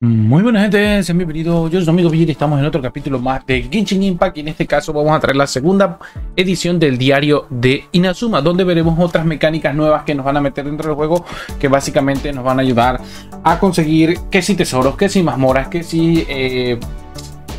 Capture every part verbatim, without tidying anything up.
Muy buena gente, sean bienvenidos, yo soy Amigo Villi, estamos en otro capítulo más de Genshin Impact y en este caso vamos a traer la segunda edición del diario de Inazuma, donde veremos otras mecánicas nuevas que nos van a meter dentro del juego, que básicamente nos van a ayudar a conseguir que si tesoros, que si mazmorras, que si eh,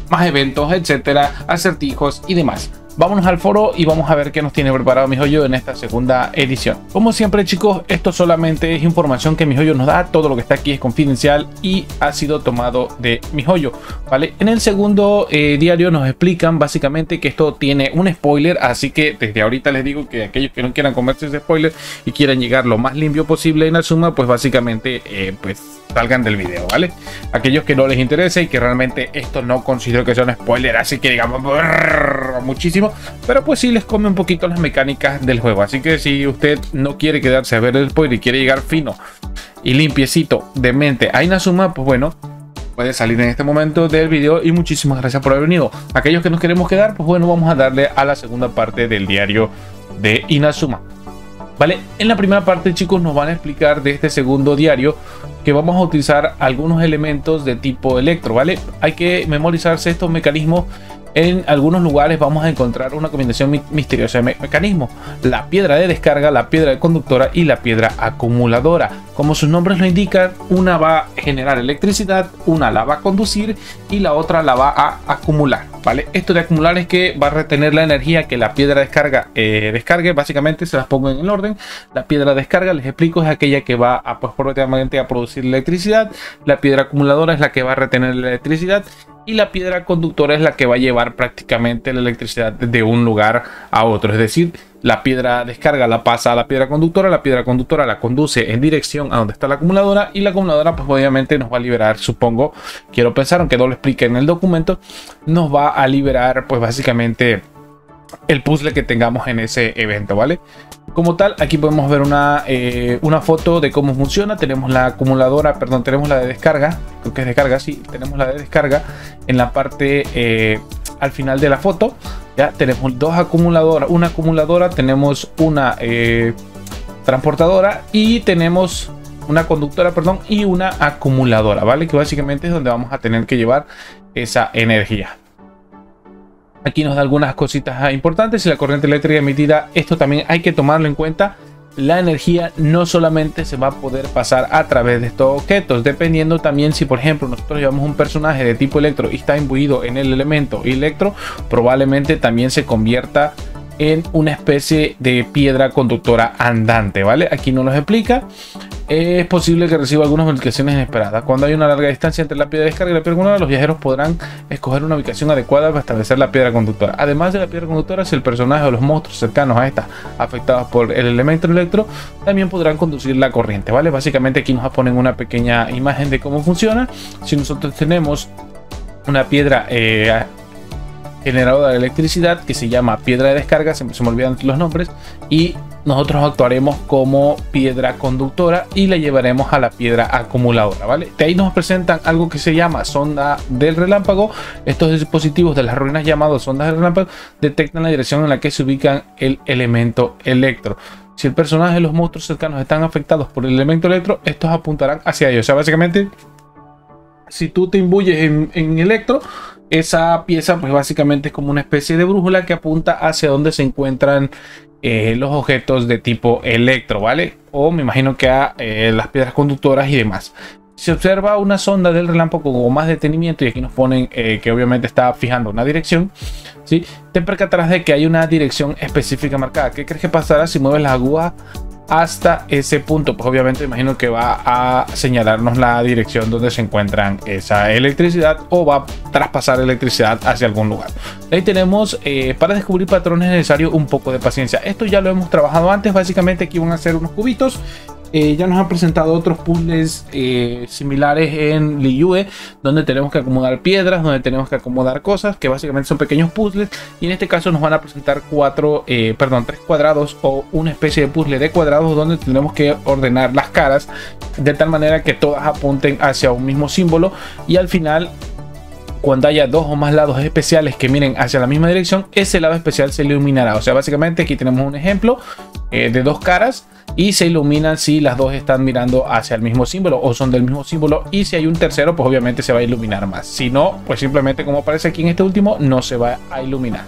más eventos, etcétera, acertijos y demás. Vámonos al foro y vamos a ver qué nos tiene preparado miHoYo en esta segunda edición. Como siempre chicos, esto solamente es información que miHoYo nos da, todo lo que está aquí es confidencial y ha sido tomado de miHoYo, ¿vale? En el segundo eh, diario nos explican básicamente que esto tiene un spoiler, así que desde ahorita les digo que aquellos que no quieran comerse ese spoiler y quieran llegar lo más limpio posible en Inazuma, pues básicamente eh, pues... salgan del video, ¿vale? Aquellos que no les interese y que realmente esto no considero que sea un spoiler, así que digamos brrr, muchísimo, pero pues sí les come un poquito las mecánicas del juego, así que si usted no quiere quedarse a ver el spoiler y quiere llegar fino y limpiecito de mente a Inazuma, pues bueno, puede salir en este momento del video y muchísimas gracias por haber venido. Aquellos que nos queremos quedar, pues bueno, vamos a darle a la segunda parte del diario de Inazuma. ¿Vale? En la primera parte, chicos, nos van a explicar de este segundo diario que vamos a utilizar algunos elementos de tipo electro, ¿vale? Hay que memorizarse estos mecanismos. En algunos lugares vamos a encontrar una combinación misteriosa de me mecanismos. La piedra de descarga, la piedra de conductora y la piedra acumuladora. Como sus nombres lo indican, una va a generar electricidad, una la va a conducir y la otra la va a acumular, ¿vale? Esto de acumular es que va a retener la energía que la piedra de descarga eh, descargue. Básicamente se las pongo en el orden. La piedra de descarga, les explico, es aquella que va a, pues, probablemente a producir electricidad. La piedra acumuladora es la que va a retener la electricidad. Y la piedra conductora es la que va a llevar prácticamente la electricidad de un lugar a otro. Es decir, la piedra descarga la pasa a la piedra conductora, la piedra conductora la conduce en dirección a donde está la acumuladora y la acumuladora pues obviamente nos va a liberar, supongo, quiero pensar, aunque no lo explique en el documento, nos va a liberar pues básicamente el puzzle que tengamos en ese evento, ¿vale? Como tal, aquí podemos ver una, eh, una foto de cómo funciona. Tenemos la acumuladora, perdón, tenemos la de descarga, creo que es descarga, sí, tenemos la de descarga en la parte eh, al final de la foto. Ya tenemos dos acumuladoras, una acumuladora, tenemos una eh, transportadora y tenemos una conductora, perdón, y una acumuladora, ¿vale? Que básicamente es donde vamos a tener que llevar esa energía. Aquí nos da algunas cositas importantes. Si la corriente eléctrica emitida, esto también hay que tomarlo en cuenta. La energía no solamente se va a poder pasar a través de estos objetos, dependiendo también si por ejemplo nosotros llevamos un personaje de tipo electro y está imbuido en el elemento electro, probablemente también se convierta en una especie de piedra conductora andante, ¿vale? Aquí no nos explica. Es posible que reciba algunas modificaciones inesperadas. Cuando hay una larga distancia entre la piedra de descarga y la piedra conductora, los viajeros podrán escoger una ubicación adecuada para establecer la piedra conductora. Además de la piedra conductora, si el personaje o los monstruos cercanos a estas afectados por el elemento electro, también podrán conducir la corriente, ¿vale? Básicamente aquí nos ponen una pequeña imagen de cómo funciona. Si nosotros tenemos una piedra eh, generadora de electricidad que se llama piedra de descarga, se, se me olvidan los nombres, y nosotros actuaremos como piedra conductora y la llevaremos a la piedra acumuladora, ¿vale? De ahí nos presentan algo que se llama sonda del relámpago. Estos dispositivos de las ruinas llamados sondas del relámpago detectan la dirección en la que se ubican el elemento electro. Si el personaje y los monstruos cercanos están afectados por el elemento electro, estos apuntarán hacia ellos. O sea, básicamente, si tú te imbuyes en, en electro, esa pieza pues básicamente es como una especie de brújula que apunta hacia donde se encuentran eh, los objetos de tipo electro, ¿vale? O me imagino que a eh, las piedras conductoras y demás. Se observa una sonda del relámpago con más detenimiento y aquí nos ponen eh, que obviamente está fijando una dirección, ¿sí? Te percatarás de que hay una dirección específica marcada. ¿Qué crees que pasará si mueves las agujas hasta ese punto? Pues obviamente imagino que va a señalarnos la dirección donde se encuentran esa electricidad o va a traspasar electricidad hacia algún lugar. Ahí tenemos eh, para descubrir patrones es necesario un poco de paciencia. Esto ya lo hemos trabajado antes. Básicamente aquí van a hacer unos cubitos. Eh, ya nos han presentado otros puzzles eh, similares en Liyue, donde tenemos que acomodar piedras, donde tenemos que acomodar cosas, que básicamente son pequeños puzzles, y en este caso nos van a presentar cuatro, eh, perdón, tres cuadrados o una especie de puzzle de cuadrados donde tendremos que ordenar las caras de tal manera que todas apunten hacia un mismo símbolo y al final, cuando haya dos o más lados especiales que miren hacia la misma dirección, ese lado especial se iluminará. O sea, básicamente aquí tenemos un ejemplo eh, de dos caras y se iluminan si las dos están mirando hacia el mismo símbolo o son del mismo símbolo, y si hay un tercero pues obviamente se va a iluminar más, si no pues simplemente, como aparece aquí en este último, no se va a iluminar.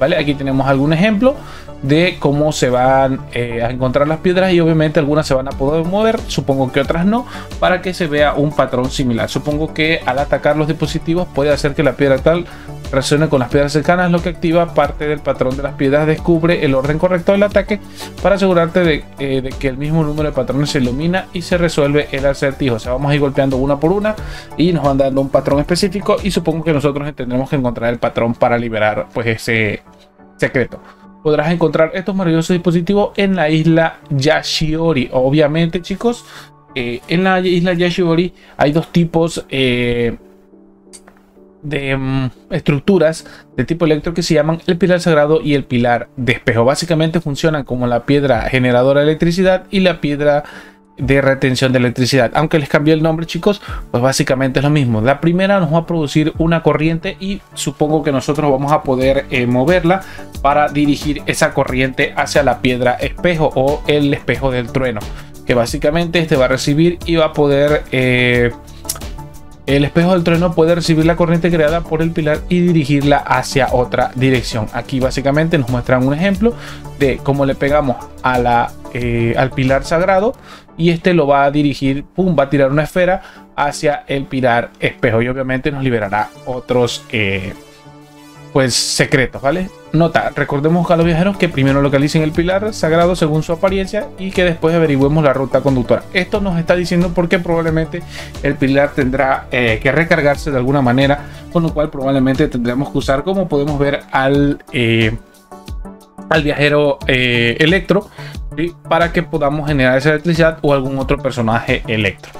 Vale, aquí tenemos algún ejemplo de cómo se van eh, a encontrar las piedras, y obviamente algunas se van a poder mover, supongo que otras no, para que se vea un patrón similar. Supongo que al atacar los dispositivos puede hacer que la piedra tal resuene con las piedras cercanas, lo que activa parte del patrón de las piedras. Descubre el orden correcto del ataque para asegurarte de, eh, de que el mismo número de patrones se ilumina y se resuelve el acertijo. O sea, vamos a ir golpeando una por una y nos van dando un patrón específico, y supongo que nosotros tendremos que encontrar el patrón para liberar pues ese secreto. Podrás encontrar estos maravillosos dispositivos en la isla Yashiori. Obviamente, chicos, eh, en la isla Yashiori hay dos tipos eh, de um, estructuras de tipo eléctrico que se llaman el pilar sagrado y el pilar de espejo. Básicamente funcionan como la piedra generadora de electricidad y la piedra de retención de electricidad, aunque les cambié el nombre, chicos, pues básicamente es lo mismo. La primera nos va a producir una corriente y supongo que nosotros vamos a poder eh, moverla para dirigir esa corriente hacia la piedra espejo o el espejo del trueno, que básicamente este va a recibir y va a poder eh, el espejo del trueno puede recibir la corriente creada por el pilar y dirigirla hacia otra dirección. Aquí básicamente nos muestran un ejemplo de cómo le pegamos a la, eh, al pilar sagrado y este lo va a dirigir, pum, va a tirar una esfera hacia el pilar espejo y obviamente nos liberará otros eh, pues secretos, ¿vale? Nota, recordemos a los viajeros que primero localicen el pilar sagrado según su apariencia y que después averigüemos la ruta conductora. Esto nos está diciendo porque probablemente el pilar tendrá eh, que recargarse de alguna manera, con lo cual probablemente tendremos que usar, como podemos ver, al, eh, al viajero eh, electro, ¿sí? Para que podamos generar esa electricidad o algún otro personaje electro.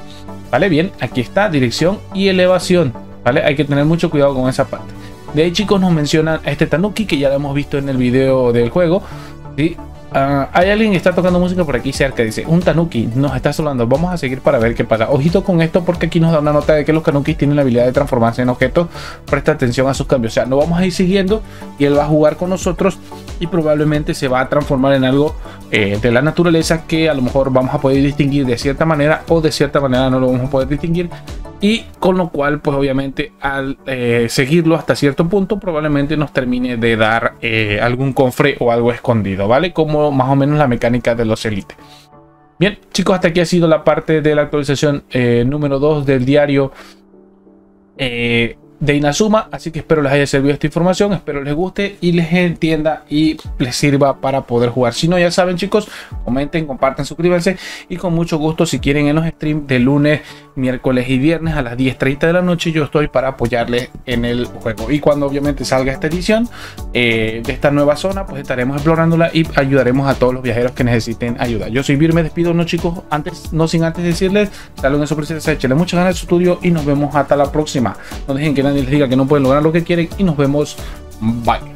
Vale, bien, aquí está, dirección y elevación, ¿vale? Hay que tener mucho cuidado con esa parte. De ahí, chicos, nos mencionan a este Tanuki que ya lo hemos visto en el video del juego. ¿Sí? Uh, hay alguien que está tocando música por aquí cerca, dice un Tanuki, nos está sonando, vamos a seguir para ver qué pasa. Ojito con esto porque aquí nos da una nota de que los Tanukis tienen la habilidad de transformarse en objetos, presta atención a sus cambios. O sea, no vamos a ir siguiendo y él va a jugar con nosotros y probablemente se va a transformar en algo eh, de la naturaleza que a lo mejor vamos a poder distinguir de cierta manera o de cierta manera no lo vamos a poder distinguir. Y con lo cual, pues obviamente al eh, seguirlo hasta cierto punto, probablemente nos termine de dar eh, algún cofre o algo escondido, ¿vale? Como más o menos la mecánica de los Elite. Bien, chicos, hasta aquí ha sido la parte de la actualización eh, número dos del diario eh, de Inazuma. Así que espero les haya servido esta información, espero les guste y les entienda y les sirva para poder jugar. Si no, ya saben, chicos, comenten, compartan, suscríbanse y con mucho gusto, si quieren, en los streams de lunes, miércoles y viernes a las diez treinta de la noche yo estoy para apoyarles en el juego. Y cuando obviamente salga esta edición eh, de esta nueva zona, pues estaremos explorándola y ayudaremos a todos los viajeros que necesiten ayuda. Yo soy Vir, me despido, no chicos, antes no sin antes decirles, dale un sorpresa, échenle muchas ganas a su estudio y nos vemos hasta la próxima. No dejen que nadie les diga que no pueden lograr lo que quieren y nos vemos, bye.